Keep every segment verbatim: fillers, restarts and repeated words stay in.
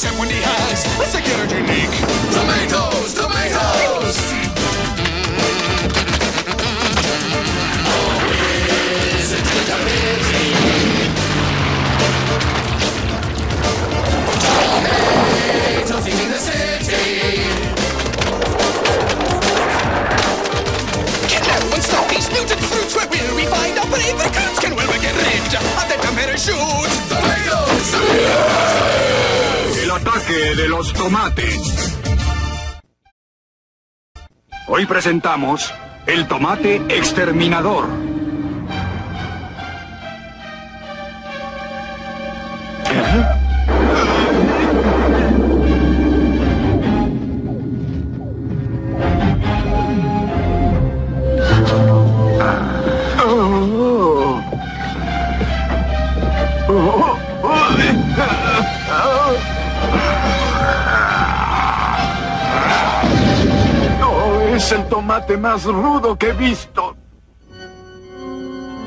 except when he has a security unique. Tomatoes, tomatoes! El ataque de los tomates. Hoy presentamos el tomate exterminador. ¿Qué? Es el tomate más rudo que he visto.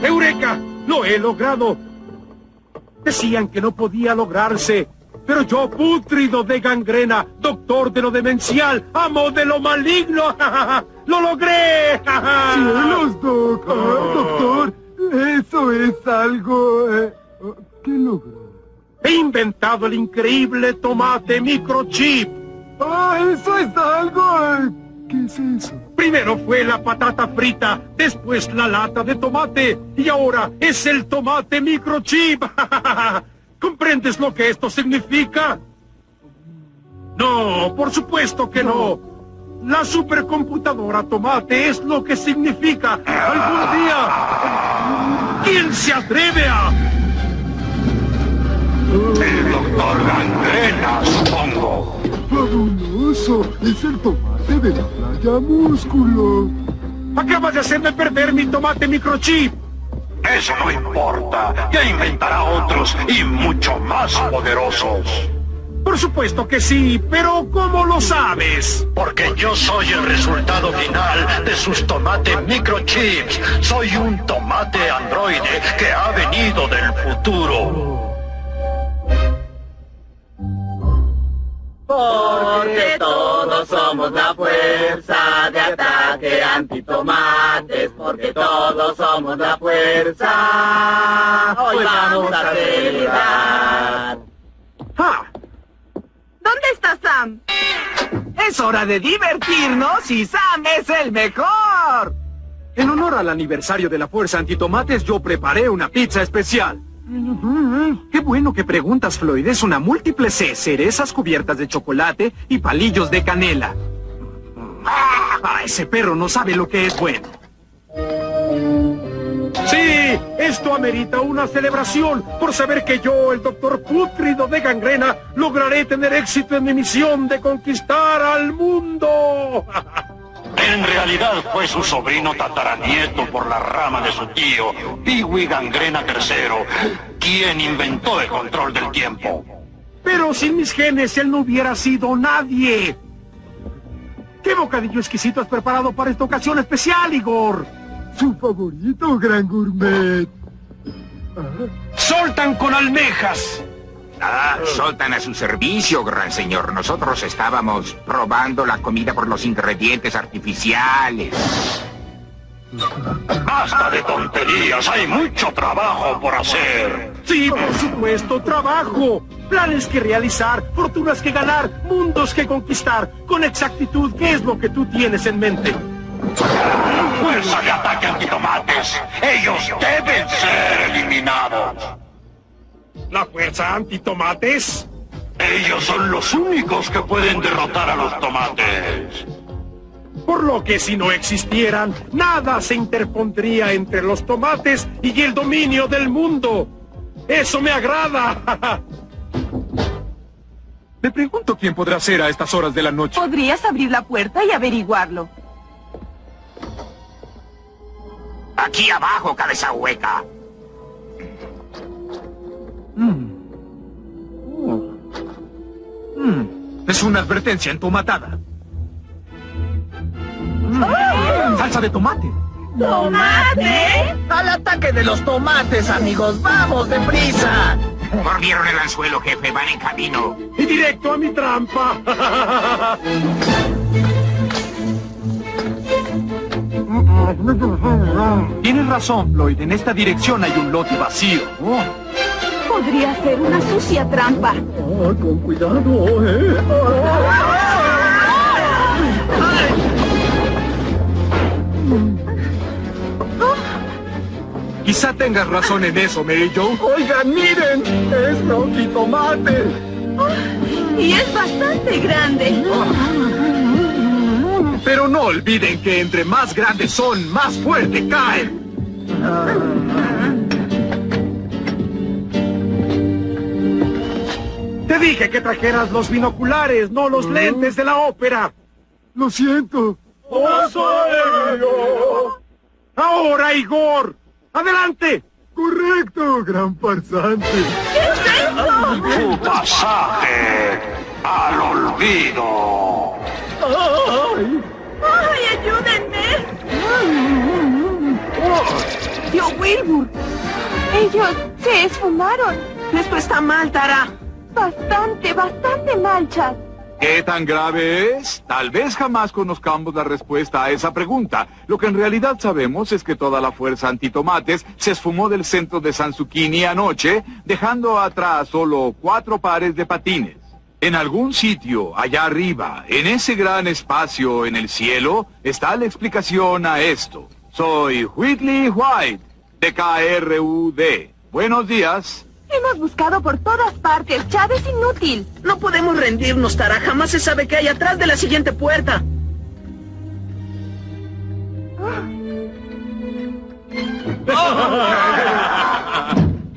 ¡Eureka! ¡Lo he logrado! Decían que no podía lograrse, pero yo, pútrido de gangrena, doctor de lo demencial, amo de lo maligno, ¡lo logré! ¡Cielos, doc! Oh. Doctor, eso es algo... Eh, ¿Qué logró? He inventado el increíble tomate microchip. ¡Ah, oh, eso es algo... Eh. ¿Qué es eso? Primero fue la patata frita, después la lata de tomate, y ahora es el tomate microchip. ¿Comprendes lo que esto significa? No, por supuesto que no. La supercomputadora tomate es lo que significa. Algún día... ¿Quién se atreve a...? El doctor Gangrena, supongo. ¡Fabuloso! ¡Es el tomate de la playa músculo! ¡Acabas de hacerme perder mi tomate microchip! Eso no importa, ya inventará otros y mucho más poderosos. Por supuesto que sí, pero ¿cómo lo sabes? Porque yo soy el resultado final de sus tomates microchips. Soy un tomate androide que ha venido del futuro. Porque todos somos la fuerza de ataque antitomates, porque todos somos la fuerza, hoy vamos a celebrar. ¡Ah! ¿Dónde está Sam? Es hora de divertirnos y Sam es el mejor. En honor al aniversario de la fuerza antitomates, yo preparé una pizza especial. Qué bueno que preguntas, Floyd. Es una múltiple C, cerezas cubiertas de chocolate y palillos de canela. Ah, ese perro no sabe lo que es bueno. Sí, esto amerita una celebración por saber que yo, el doctor Pútrido de Gangrena, lograré tener éxito en mi misión de conquistar al mundo. En realidad fue su sobrino tataranieto por la rama de su tío, Piwi Gangrena tercero, quien inventó el control del tiempo. Pero sin mis genes él no hubiera sido nadie. ¿Qué bocadillo exquisito has preparado para esta ocasión especial, Igor? Su favorito, gran gourmet. ¡Soltan con almejas! Ah, Soltan a su servicio, gran señor. Nosotros estábamos probando la comida por los ingredientes artificiales. ¡Basta de tonterías! ¡Hay mucho trabajo por hacer! Sí, por supuesto, trabajo. Planes que realizar, fortunas que ganar, mundos que conquistar. Con exactitud, ¿qué es lo que tú tienes en mente? ¡Fuerza de ataque antitomates! ¡Ellos deben ser eliminados! ¿La fuerza antitomates? Ellos son los únicos que pueden derrotar a los tomates. Por lo que si no existieran, nada se interpondría entre los tomates y el dominio del mundo. ¡Eso me agrada! Me pregunto quién podrá ser a estas horas de la noche. ¿Podrías abrir la puerta y averiguarlo? Aquí abajo, cabeza hueca. Mm. Oh. Mm. Es una advertencia entomatada. Mm. Oh. Salsa de tomate. ¿Tomate? Al ataque de los tomates, amigos. ¡Vamos deprisa! Mordieron el anzuelo, jefe. Van en camino. Y directo a mi trampa. Tienes razón, Floyd. En esta dirección hay un lote vacío. Oh. Podría ser una sucia trampa. Oh, con cuidado, eh. Quizá tengas razón en eso, Mary Jo. Oigan, miren, es Rocky Tomate. Oh, y es bastante grande. Oh. Pero no olviden que entre más grandes son, más fuerte caen. Te dije que trajeras los binoculares, no los lentes de la ópera. Lo siento. Ahora, Igor. ¡Adelante! ¡Correcto, gran farsante! ¿Qué es esto? ¡Un pasaje al olvido! ¡Ay, ay, ayúdenme! ¡Tío Wilbur! Ellos se esfumaron. Esto está mal, Tara. Bastante, bastante mal, Chad. ¿Qué tan grave es? Tal vez jamás conozcamos la respuesta a esa pregunta. Lo que en realidad sabemos es que toda la fuerza antitomates se esfumó del centro de San Zucchini anoche, dejando atrás solo cuatro pares de patines. En algún sitio, allá arriba, en ese gran espacio en el cielo, está la explicación a esto. Soy Whitley White, de K R U D. Buenos días. Hemos buscado por todas partes. Chad, es inútil. No podemos rendirnos, Tara. Jamás se sabe qué hay atrás de la siguiente puerta.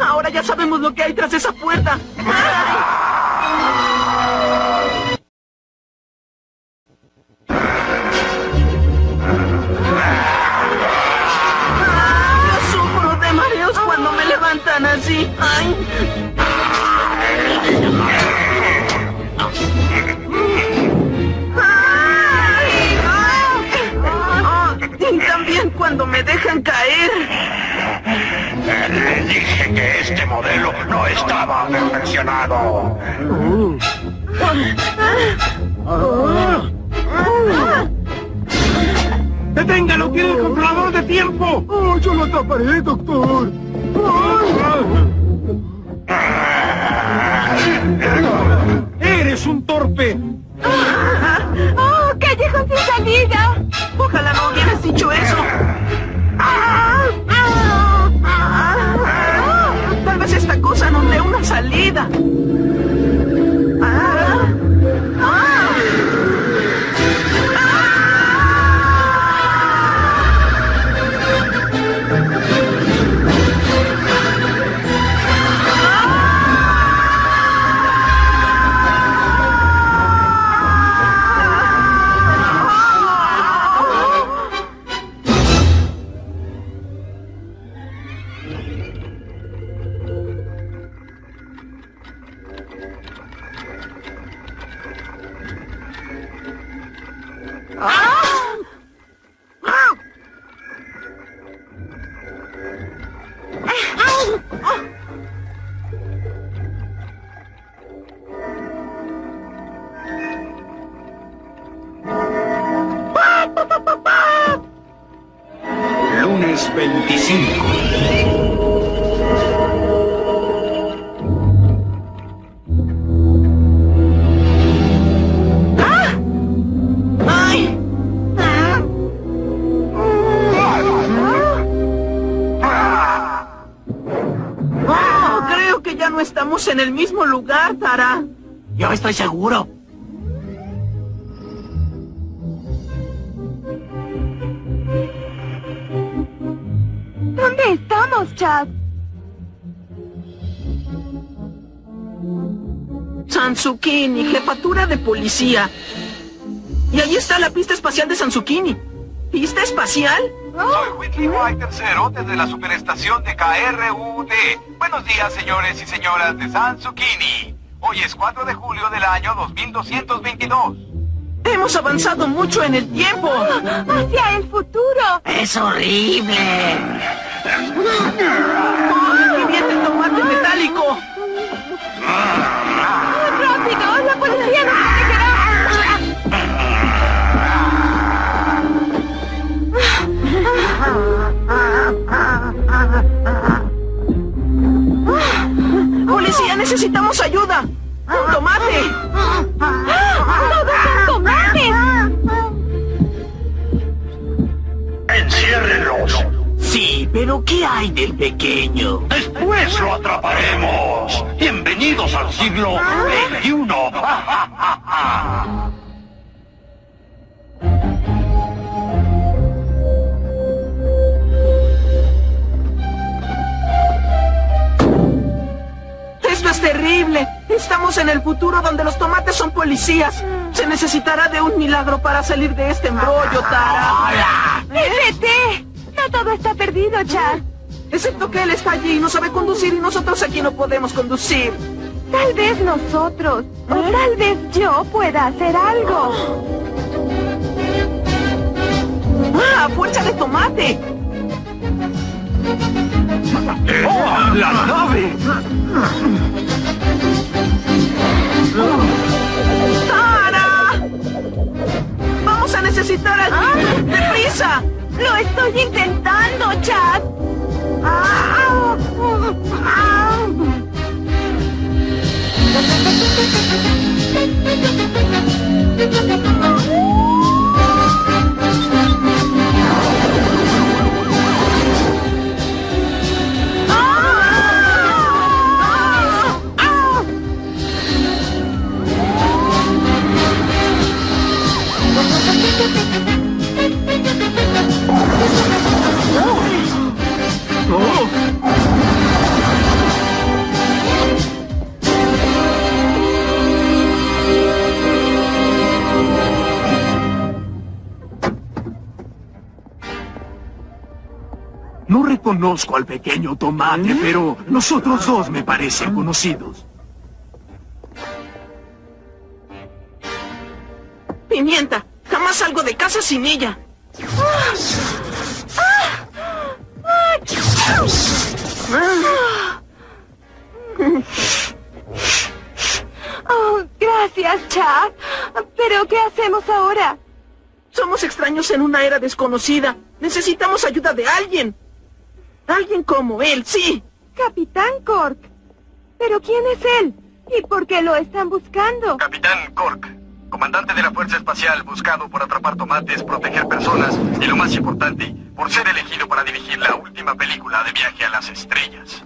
Ahora ya sabemos lo que hay tras esa puerta. Tan así. Ay. Ay, oh. Oh. Y también cuando me dejan caer. Le dije que este modelo no estaba perfeccionado. Oh. Oh. Oh. ¡Deténgalo! ¡Tiene el controlador de tiempo! ¡Oh, yo lo taparé, doctor! ¡Eres un torpe! ¡Oh, callejón sin salida! Ojalá no hubieras dicho eso. Tal vez esta cosa nos dé una salida. En el mismo lugar, Tara. Yo estoy seguro. ¿Dónde estamos, Chad? San Zucchini, jefatura de policía. Y ahí está la pista espacial de San Zucchini. ¿Pista espacial? Soy Whitley White tercero desde la superestación de K R U D. Buenos días, señores y señoras de San Zucchini. Hoy es cuatro de julio del año dos mil doscientos veintidós. Hemos avanzado mucho en el tiempo. Oh, ¡hacia el futuro! ¡Es horrible! ¡Ay, qué bien el tomate metálico! ¡Rápido! ¡La policía nos protegerá! ¡Policía, necesitamos ayuda! ¡Un tomate! ¡Todos son tomates! ¡Enciérrenlos! Sí, pero ¿qué hay del pequeño? ¡Después lo atraparemos! ¡Bienvenidos al siglo veintiuno! ¡Esto es terrible! Estamos en el futuro donde los tomates son policías. Se necesitará de un milagro para salir de este embrollo, Tara. ¡Hola! ¡Vete! Todo está perdido, Char. Excepto que él está allí y no sabe conducir y nosotros aquí no podemos conducir. Tal vez nosotros, ¿Eh? o tal vez yo pueda hacer algo. ¡Ah, fuerza de tomate! ¡Oh, la nave! ¡Tara! ¡Vamos a necesitar a alguien! ¡Deprisa! ¡Lo estoy intentando, Chad! No reconozco al pequeño tomate, ¿Eh? pero los otros dos me parecen conocidos. Pimienta, jamás salgo de casa sin ella. Oh, gracias, Chad. Pero ¿qué hacemos ahora? Somos extraños en una era desconocida. Necesitamos ayuda de alguien. Alguien como él, sí. Capitán Cork. ¿Pero quién es él? ¿Y por qué lo están buscando? Capitán Cork, comandante de la Fuerza Espacial, buscado por atrapar tomates, proteger personas y, lo más importante, por ser elegido para dirigir la última película de Viaje a las Estrellas.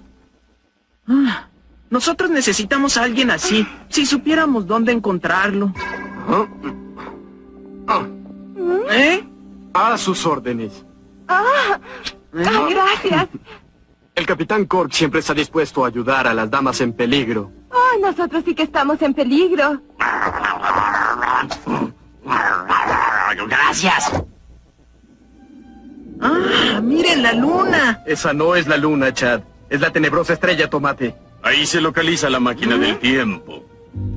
Ah, nosotros necesitamos a alguien así, ah. si supiéramos dónde encontrarlo. Ah. Ah. ¿Eh? A sus órdenes. Ah. Ah, gracias. El Capitán Cork siempre está dispuesto a ayudar a las damas en peligro. Oh, nosotros sí que estamos en peligro. Gracias. Ah, miren la luna. Esa no es la luna, Chad. Es la tenebrosa estrella tomate. Ahí se localiza la máquina ¿Eh? del tiempo.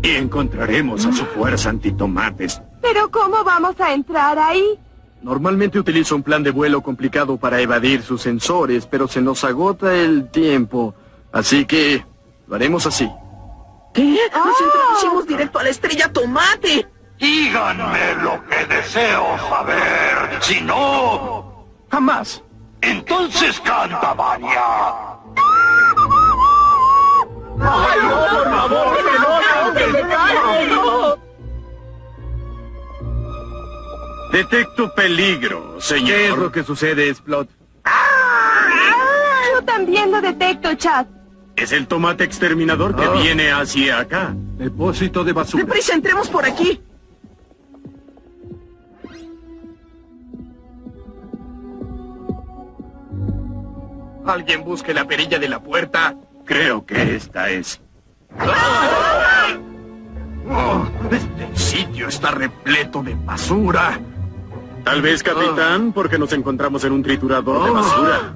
Y encontraremos a su fuerza antitomates. ¿Pero cómo vamos a entrar ahí? Normalmente utilizo un plan de vuelo complicado para evadir sus sensores, pero se nos agota el tiempo. Así que lo haremos así. ¿Qué? ¡Oh! Nos introducimos directo a la estrella tomate. Díganme lo que deseo saber. Si no... jamás. Entonces canta, Vania. ¡Ay, no, por favor! ¡Que no, que se cae! ¡No! Detecto peligro, señor. ¿Qué es lo que sucede, Splot? Yo también lo detecto, Chad. Es el tomate exterminador que oh. viene hacia acá. Depósito de basura. ¡Deprisa, entremos por aquí! Alguien busque la perilla de la puerta. Creo que esta es. Oh, este sitio está repleto de basura. Tal vez, capitán, porque nos encontramos en un triturador de basura.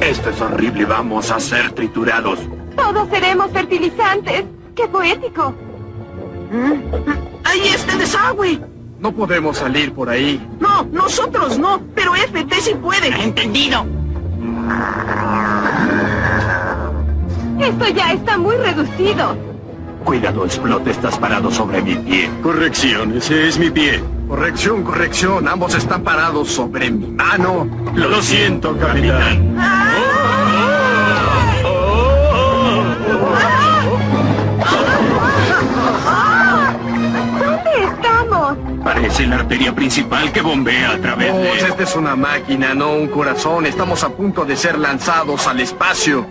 Esto es horrible, vamos a ser triturados. Todos seremos fertilizantes. ¡Qué poético! ¡Ahí está el desagüe! No podemos salir por ahí. No, nosotros no, pero F T sí puede. Entendido. Esto ya está muy reducido. Cuidado, Splot, estás parado sobre mi pie. Corrección, ese es mi pie. Corrección, corrección, ambos están parados sobre mi mano. Lo, Lo siento, capitán. ¡Ah! Parece la arteria principal que bombea a través de... Pues esta es una máquina, no un corazón. Estamos a punto de ser lanzados al espacio.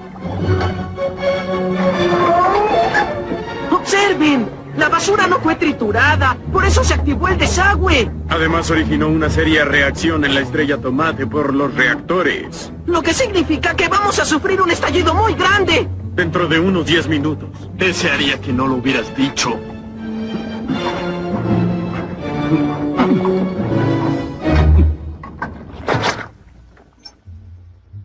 ¡Observen! La basura no fue triturada, por eso se activó el desagüe. Además originó una seria reacción en la estrella Tomate por los reactores. Lo que significa que vamos a sufrir un estallido muy grande. Dentro de unos diez minutos. Desearía que no lo hubieras dicho.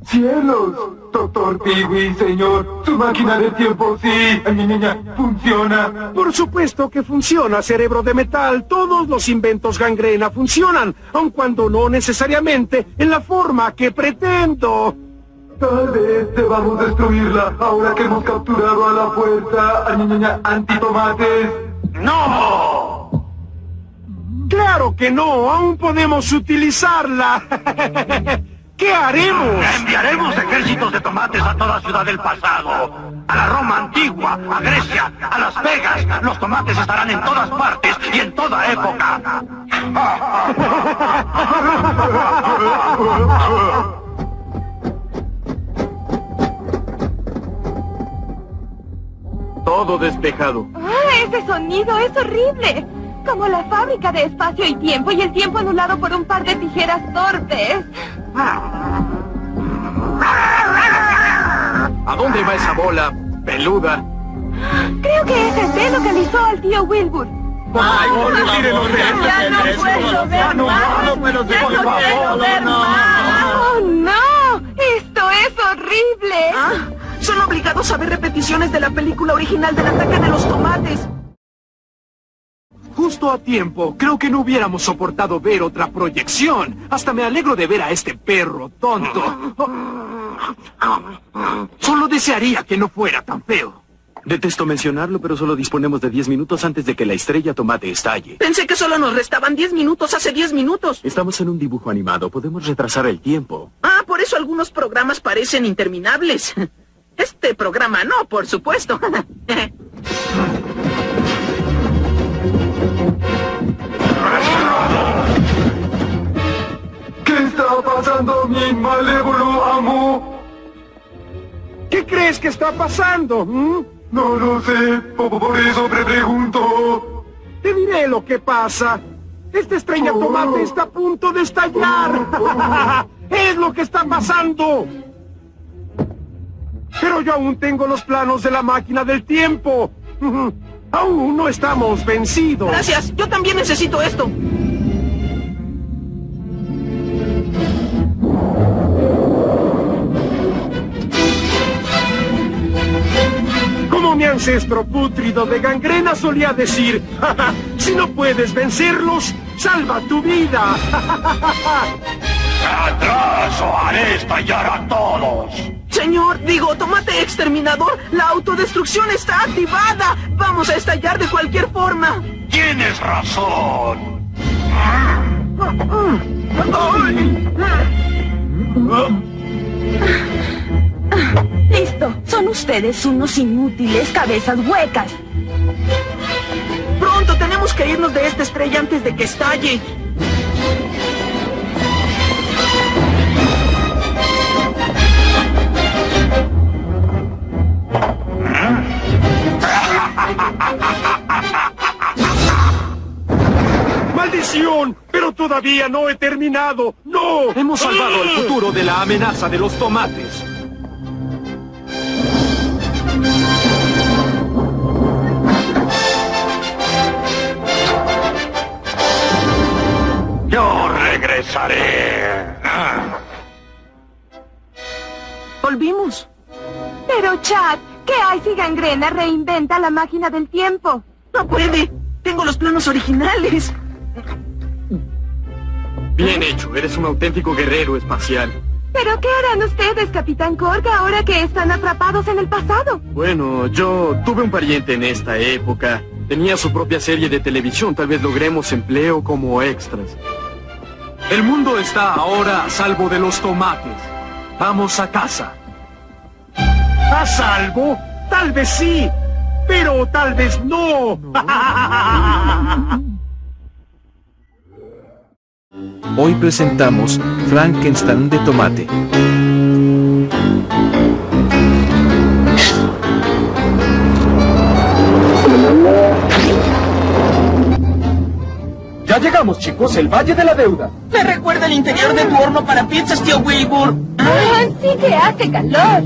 ¡Cielos! Doctor Peewee, señor, su máquina de tiempo, sí, mi niña, funciona. Por supuesto que funciona, cerebro de metal. Todos los inventos gangrena funcionan, aun cuando no necesariamente en la forma que pretendo. Tal vez debamos destruirla ahora que hemos capturado a la fuerza, a mi niña, antitomates. ¡No! ¡Claro que no! ¡Aún podemos utilizarla! ¿Qué haremos? Enviaremos ejércitos de tomates a toda ciudad del pasado. A la Roma antigua, a Grecia, a Las Vegas. Los tomates estarán en todas partes y en toda época. Todo despejado. ¡Ah, ese sonido es horrible! Como la fábrica de espacio y tiempo, y el tiempo anulado por un par de tijeras torpes. ¿A dónde va esa bola peluda? Creo que F T localizó al tío Wilbur. Por favor, tírenos de esto. ¡Ya no puedo ver más! ¡Ya no puedo ver más! ¡Oh, no! ¡Esto es horrible! ¿Ah? Son obligados a ver repeticiones de la película original del ataque de los tomates. Justo a tiempo. Creo que no hubiéramos soportado ver otra proyección. Hasta me alegro de ver a este perro tonto. Solo desearía que no fuera tan feo. Detesto mencionarlo, pero solo disponemos de diez minutos antes de que la estrella Tomate estalle. Pensé que solo nos restaban diez minutos hace diez minutos. Estamos en un dibujo animado. Podemos retrasar el tiempo. Ah, por eso algunos programas parecen interminables. Este programa no, por supuesto. Pasando mi malévolo amo. ¿Qué crees que está pasando? ¿Mm? No lo sé, por eso me pregunto. Te diré lo que pasa. Esta estrella oh. Tomate está a punto de estallar. Oh. Es lo que está pasando. Pero yo aún tengo los planos de la máquina del tiempo. Aún no estamos vencidos. Gracias, yo también necesito esto. Mi ancestro pútrido de gangrena solía decir, ¡ja, ja! Si no puedes vencerlos, salva tu vida. ¡Atrás o haré estallar a todos! Señor, digo, Tomate Exterminador, la autodestrucción está activada. Vamos a estallar de cualquier forma. Tienes razón. Listo, son ustedes unos inútiles cabezas huecas. Pronto tenemos que irnos de esta estrella antes de que estalle. ¡Maldición! Pero todavía no he terminado. ¡No! Hemos salvado el futuro de la amenaza de los tomates. Yo regresaré. Volvimos. Pero Chad, ¿qué hay si Gangrena reinventa la máquina del tiempo? No puede. ¡Tengo los planos originales! Bien hecho, eres un auténtico guerrero espacial. ¿Pero qué harán ustedes, Capitán Korg, ahora que están atrapados en el pasado? Bueno, yo tuve un pariente en esta época. Tenía su propia serie de televisión, tal vez logremos empleo como extras. El mundo está ahora a salvo de los tomates. Vamos a casa. ¿A salvo? Tal vez sí, pero tal vez no. Hoy presentamos Frankenstein de tomate. Ya llegamos, chicos, el Valle de la Deuda. Me recuerda el interior de tu horno para pizzas, tío Wilbur. ¡Ah, sí que hace calor!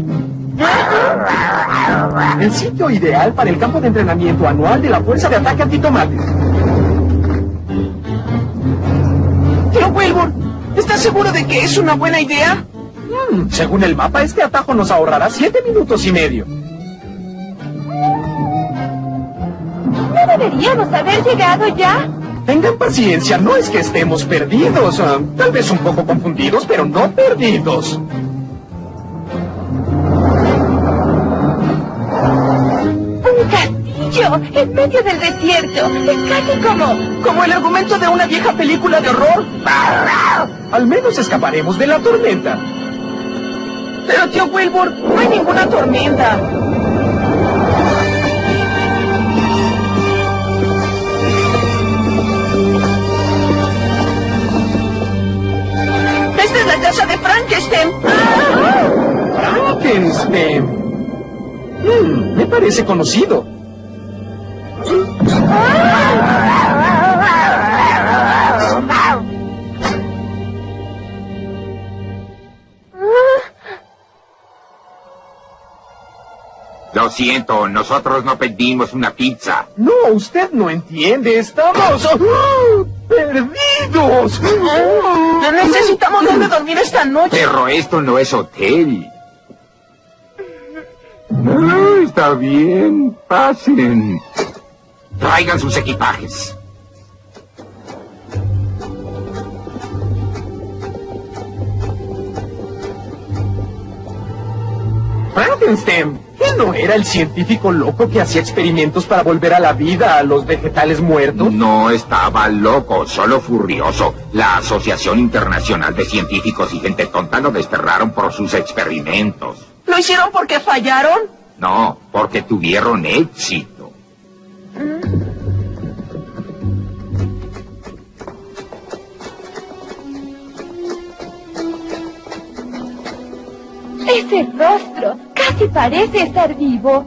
El sitio ideal para el campo de entrenamiento anual de la Fuerza de Ataque Antitomates. Tío Wilbur, ¿estás seguro de que es una buena idea? Mm, según el mapa, este atajo nos ahorrará siete minutos y medio. ¿No deberíamos haber llegado ya? Tengan paciencia, no es que estemos perdidos, uh, tal vez un poco confundidos, pero no perdidos. Un castillo en medio del desierto, es casi como, como el argumento de una vieja película de horror. Al menos escaparemos de la tormenta. Pero tío Wilbur, no hay ninguna tormenta. ¡Esta es la casa de Frankenstein! ¡Ah! ¡Frankenstein! Mm, me parece conocido. ¡Ah! Lo siento, nosotros no pedimos una pizza. No, usted no entiende, estamos... ¡Ah! ¡Perdidos! ¡No necesitamos dónde dormir esta noche! Pero esto no es hotel. No, está bien, pasen. Traigan sus equipajes. Frankenstein, ¿él no era el científico loco que hacía experimentos para volver a la vida a los vegetales muertos? No estaba loco, solo furioso. La Asociación Internacional de Científicos y Gente Tonta lo desterraron por sus experimentos. ¿Lo hicieron porque fallaron? No, porque tuvieron éxito. ¿Mm? Ese rostro casi parece estar vivo.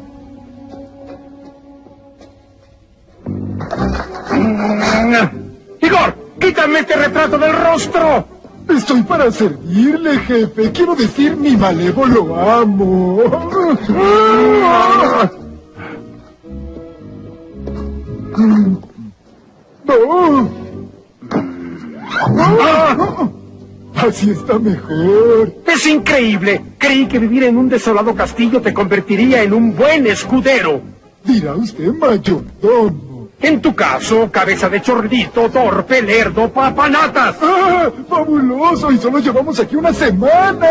¡Igor! ¡Quítame este retrato del rostro! Estoy para servirle, jefe. Quiero decir, mi malévolo amo. ¡No! Así está mejor. ¡Es increíble! Creí que vivir en un desolado castillo te convertiría en un buen escudero. Dirá usted, mayordomo. En tu caso, cabeza de chordito, torpe, lerdo, papanatas. ¡Ah, fabuloso! Y solo llevamos aquí una semana.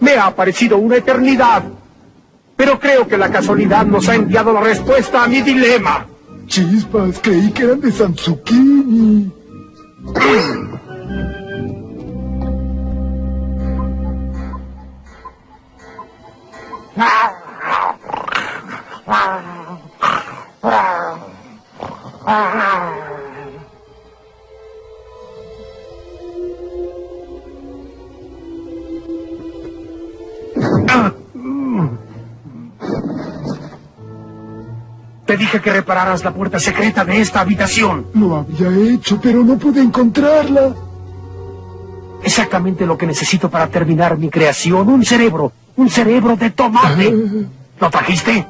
Me ha parecido una eternidad. Pero creo que la casualidad nos ha enviado la respuesta a mi dilema. Chispas, creí que eran de Samsukini. Te dije que repararas la puerta secreta de esta habitación. Lo había hecho, pero no pude encontrarla. Exactamente lo que necesito para terminar mi creación, un cerebro. ¡Un cerebro de tomate! ¿Lo trajiste?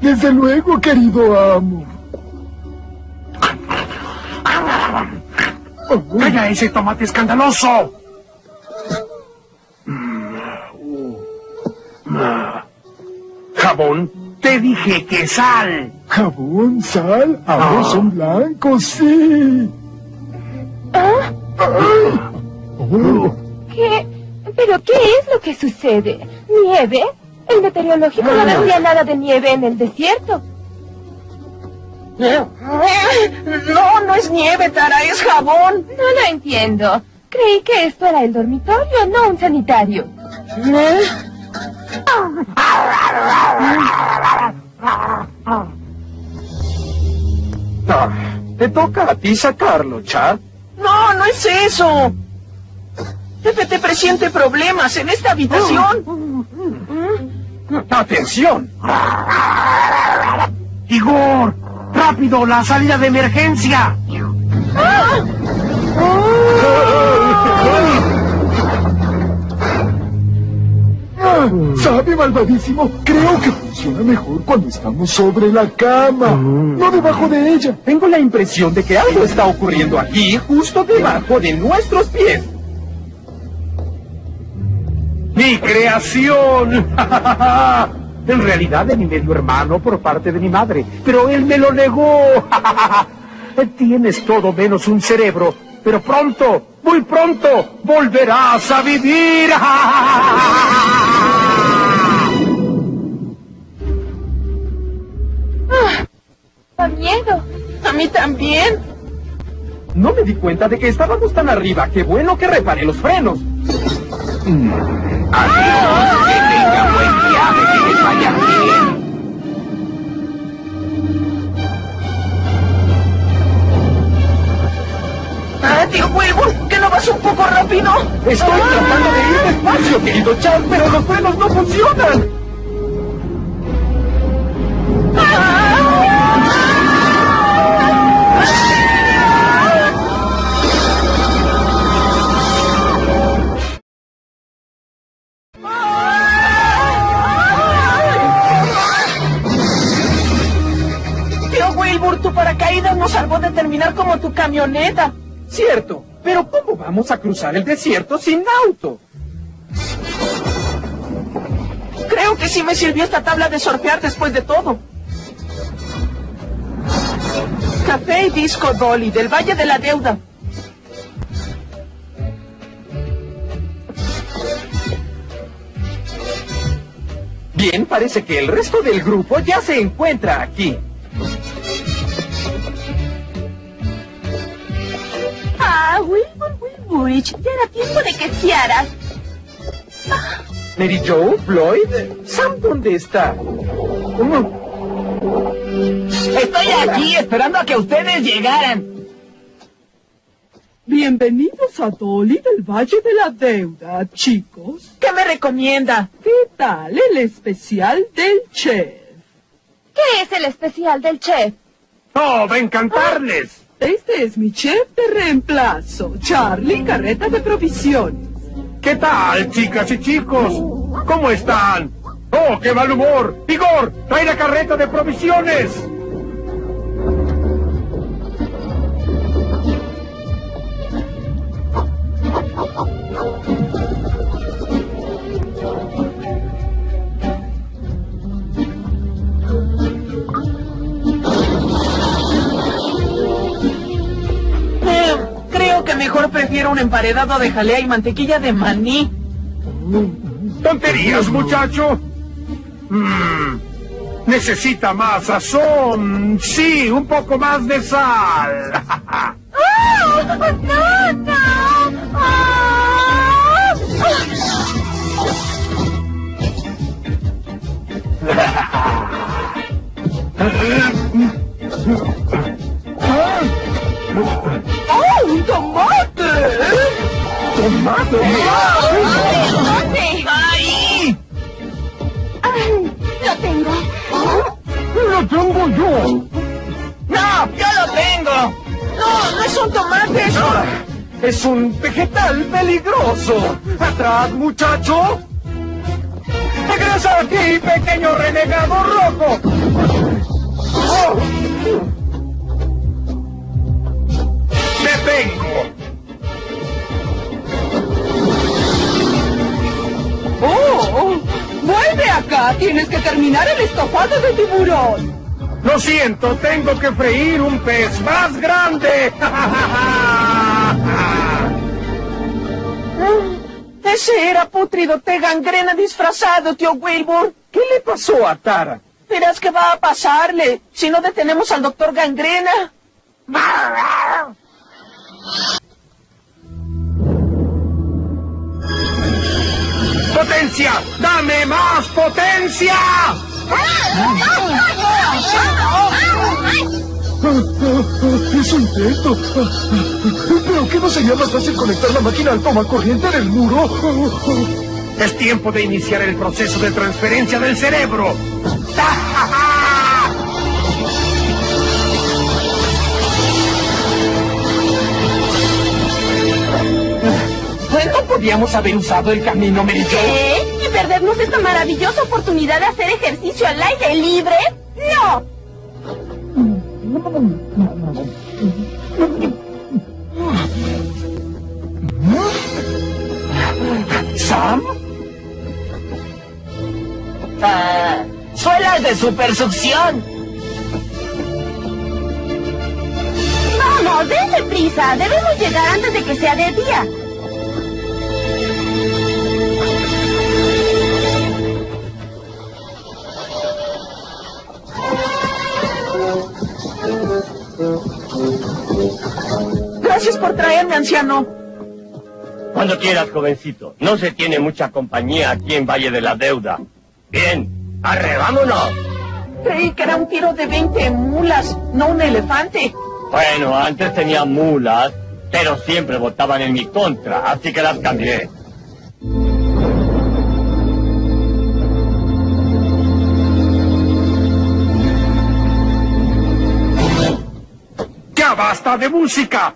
Desde luego, querido amo. ¡Calla ese tomate escandaloso! ¡Jabón! ¡Te dije que sal! Jabón, sal, ahora son blancos, sí. ¿Ah? Oh. ¿Qué? ¿Pero qué es lo que sucede? ¿Nieve? El meteorológico no decía nada de nieve en el desierto. No, no es nieve, Tara, es jabón. No lo entiendo. Creí que esto era el dormitorio, no un sanitario. ¿Eh? No, te toca a ti sacarlo, Chad. No, no es eso. T P T presiente problemas en esta habitación. ¡Atención! ¡Igor! ¡Rápido! ¡La salida de emergencia! ¡Ah! ¿Sabe, malvadísimo? Creo que funciona mejor cuando estamos sobre la cama, no debajo de ella. Tengo la impresión de que algo está ocurriendo aquí, justo debajo de nuestros pies. ¡Mi creación! En realidad es mi medio hermano por parte de mi madre, pero él me lo negó. Tienes todo menos un cerebro, pero pronto, muy pronto, volverás a vivir. Ah, da miedo. A mí también. No me di cuenta de que estábamos tan arriba. Qué bueno que reparé los frenos. Adiós, que tenga buen viaje, que les vaya bien. Ah, tío Wilbur, ¿que no vas un poco rápido? Estoy ah. tratando de ir despacio, querido Chad, pero los frenos no funcionan. Tu paracaídas nos salvó de terminar como tu camioneta. Cierto, pero ¿cómo vamos a cruzar el desierto sin auto? Creo que sí me sirvió esta tabla de surfear después de todo. Café y Disco Dolly del Valle de la Deuda. Bien, parece que el resto del grupo ya se encuentra aquí. Ah, Wilbur, Wilburich, ya era tiempo de que esquiaras. Ah. Mary Jo, Floyd, Sam, ¿dónde está? ¿Cómo? Estoy Hola. aquí esperando a que ustedes llegaran. Bienvenidos a Dolly del Valle de la Deuda, chicos. ¿Qué me recomienda? ¿Qué tal el especial del chef? ¿Qué es el especial del chef? ¡Oh, va a encantarles! Ah. Este es mi chef de reemplazo, Charlie, carreta de provisiones. ¿Qué tal, chicas y chicos? ¿Cómo están? ¡Oh, qué mal humor! ¡Igor, trae la carreta de provisiones! Mejor prefiero un emparedado de jalea y mantequilla de maní. ¡Tonterías, muchacho! Mm, necesita más sazón. Sí, un poco más de sal. ¡Oh, no, no! Oh. ¡Oh, un tomate! ¡Tomate! ¡Tomate! ¡Ay! ¡Ay! ¡Lo tengo! ¡Lo tengo yo! ¡No! ¡Yo lo tengo! ¡No! ¡No es un tomate! ¡Es un, es un vegetal peligroso! ¡Atrás, muchacho! ¡Regresa aquí, pequeño renegado rojo! ¡Oh! Tengo. Oh, oh, vuelve acá. Tienes que terminar el estofado de tiburón. Lo siento, tengo que freír un pez más grande. Ese era Putrido T. Gangrena disfrazado, tío Wilbur. ¿Qué le pasó a Tara? Verás qué va a pasarle si no detenemos al doctor Gangrena. ¡Potencia! ¡Dame más potencia! Es un teto. ¿Pero qué no sería más fácil conectar la máquina al toma corriente del muro? Es tiempo de iniciar el proceso de transferencia del cerebro. ¿No podíamos haber usado el camino medio? ¿Qué? ¿Y perdernos esta maravillosa oportunidad de hacer ejercicio al aire libre? ¡No! ¿Sam? Ah, ¡suelas de supersucción! ¡Vamos, dense prisa! Debemos llegar antes de que sea de día. Gracias por traerme, anciano. Cuando quieras, jovencito. No se tiene mucha compañía aquí en Valle de la Deuda. Bien, arrebámonos. Creí que era un tiro de veinte mulas, no un elefante. Bueno, antes tenía mulas, pero siempre votaban en mi contra, así que las cambié. ¡Basta de música!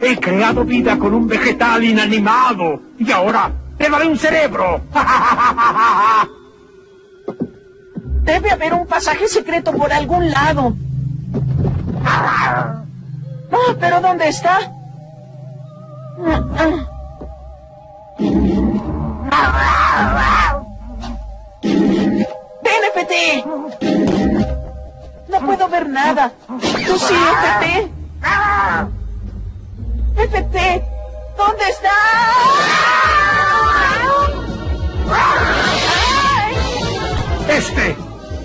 He creado vida con un vegetal inanimado y ahora te daré un cerebro. Debe haber un pasaje secreto por algún lado. Ah, ¿pero dónde está? ¡T N F T! No puedo ver nada. Tú sí, F T. F T, ¿dónde está? Este,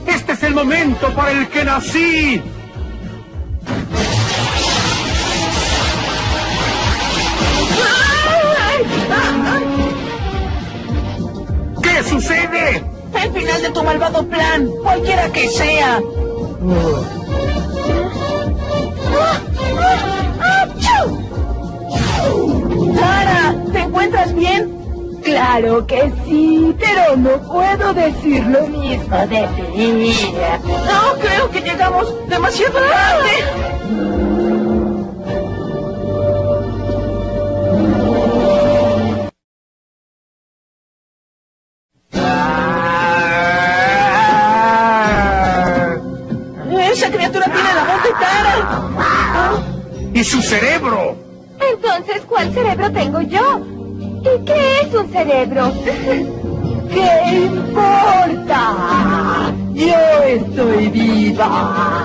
este es el momento para el que nací. ¿Qué sucede? El final de tu malvado plan, cualquiera que sea. Tara, ¿te encuentras bien? Claro que sí, pero no puedo decir lo mismo de ti. No, creo que llegamos demasiado tarde. Esa criatura tiene la voz de Tara. ¿Y su cerebro? Entonces, ¿cuál cerebro tengo yo? ¿Y qué es un cerebro? ¿Qué importa? ¡Yo estoy viva!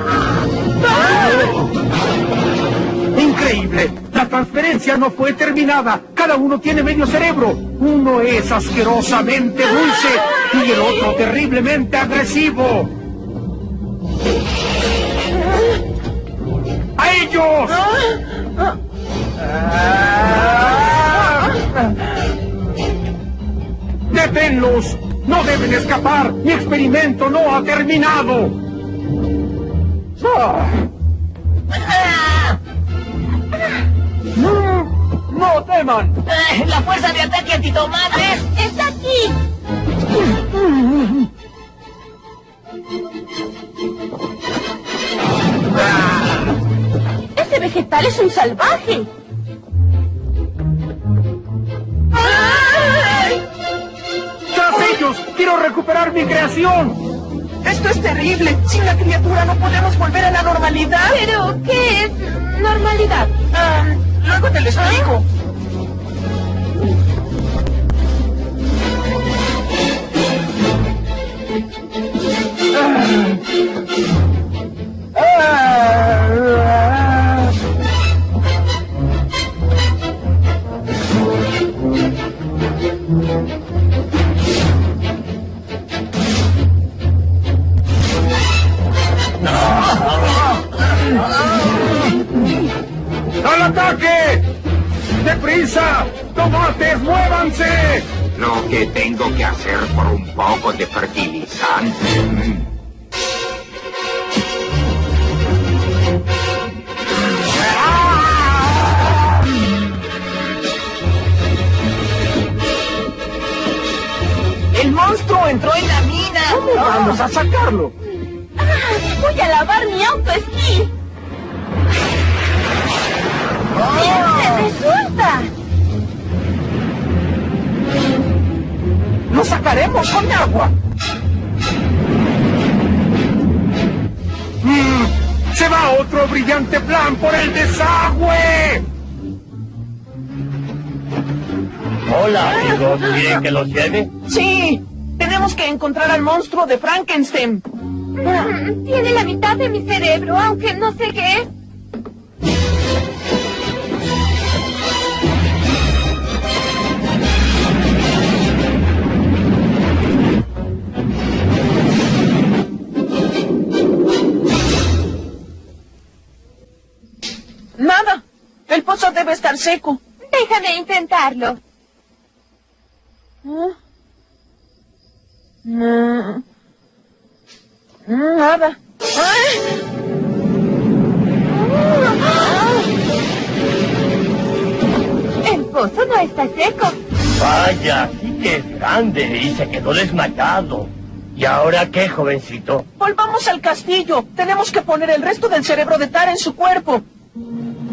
¡Increíble! La transferencia no fue terminada. Cada uno tiene medio cerebro. Uno es asquerosamente dulce y el otro terriblemente agresivo. ¡A ellos! ¿Ah? ¡Deténlos! ¡No deben escapar! ¡Mi experimento no ha terminado! ¡No, no teman! ¡La fuerza de ataque antitomates está aquí! ¡Ese vegetal es un salvaje! ¡Quiero recuperar mi creación! ¡Esto es terrible! ¡Sin la criatura no podemos volver a la normalidad! ¿Pero qué es normalidad? Um, luego te lo explico. ¡Al ataque! ¡Deprisa! ¡Tomates, muévanse! Lo que tengo que hacer por un poco de fertilizante. ¡El monstruo entró en la mina! ¿Cómo vamos a sacarlo? Ah, voy a lavar mi auto esquí. ¡Resulta! ¡Lo sacaremos con agua! Mm, ¡Se va otro brillante plan por el desagüe! Hola, amigos. ¿Quieren que los lleve? Sí. Tenemos que encontrar al monstruo de Frankenstein. Mm, tiene la mitad de mi cerebro, aunque no sé qué es. Nada. El pozo debe estar seco. Déjame intentarlo. ¿Ah? No. Nada. ¡Ay! El pozo no está seco. Vaya, sí que es grande y se quedó desmayado. ¿Y ahora qué, jovencito? Volvamos al castillo. Tenemos que poner el resto del cerebro de Tara en su cuerpo.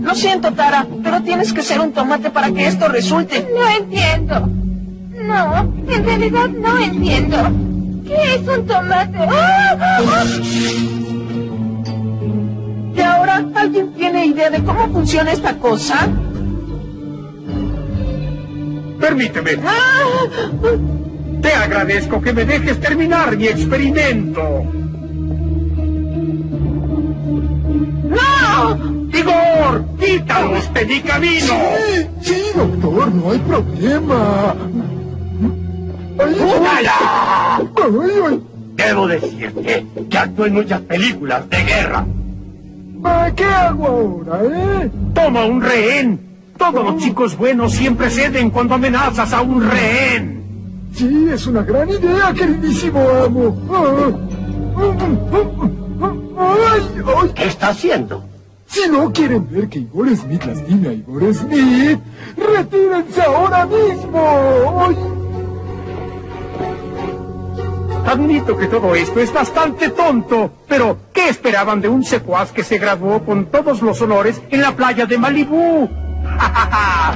Lo siento, Tara, pero tienes que ser un tomate para que esto resulte. No entiendo. No, en realidad no entiendo. ¿Qué es un tomate? ¡Ah! ¡Ah! ¿Y ahora alguien tiene idea de cómo funciona esta cosa? Permíteme. ¡Ah! Te agradezco que me dejes terminar mi experimento. ¡No! ¡Igor! ¡Quítalos de mi camino! Sí, sí, doctor, no hay problema. ¡Júgala! Debo decirte que actúo en muchas películas de guerra. ¿Qué hago ahora, eh? ¡Toma un rehén! Todos los chicos buenos siempre ceden cuando amenazas a un rehén. Sí, es una gran idea, queridísimo amo. ¿Qué está haciendo? Si no quieren ver que Igor Smith lastima a Igor Smith, retírense ahora mismo. ¡Ay! Admito que todo esto es bastante tonto, pero ¿qué esperaban de un secuaz que se graduó con todos los honores en la playa de Malibú? ¡Ja, ja, ja!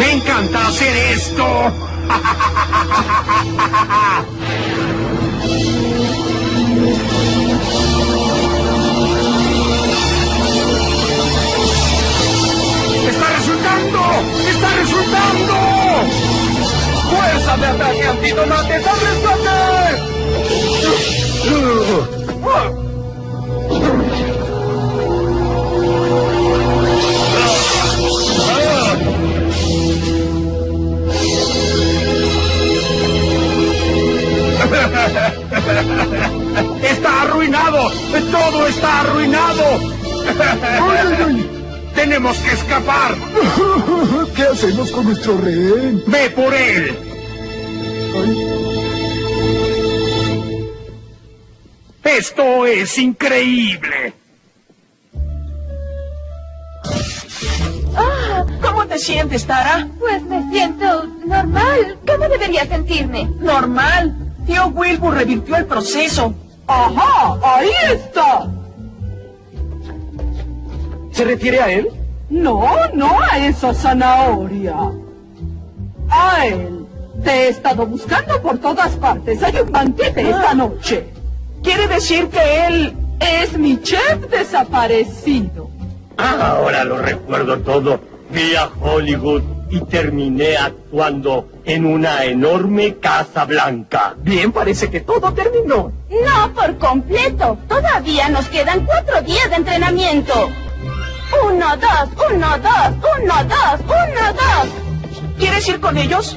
¡Me encanta hacer esto! ¡Ja, ja, ja, ja, ja, ja, ja! ¡Está resultando! ¡Está resultando! ¡Fuerza de ataque antitomates! ¡Al rescate! ¡Está arruinado! ¡Todo está arruinado! ¡Ay, ay! ¡Tenemos que escapar! ¿Qué hacemos con nuestro rehén? ¡Ve por él! Ay. ¡Esto es increíble! Ah, ¿cómo te sientes, Tara? Pues me siento normal. ¿Cómo debería sentirme? ¿Normal? Tío Wilbur revirtió el proceso. ¡Ajá! ¡Ahí está! ¿Se refiere a él? No, no a esa zanahoria. A él. Te he estado buscando por todas partes. Hay un banquete ah. esta noche. Quiere decir que él es mi chef desaparecido. Ah, ahora lo recuerdo todo. Fui a Hollywood y terminé actuando en una enorme casa blanca. Bien, parece que todo terminó. No, por completo. Todavía nos quedan cuatro días de entrenamiento. Uno, dos, uno, dos, uno, dos, uno, dos. ¿Quieres ir con ellos?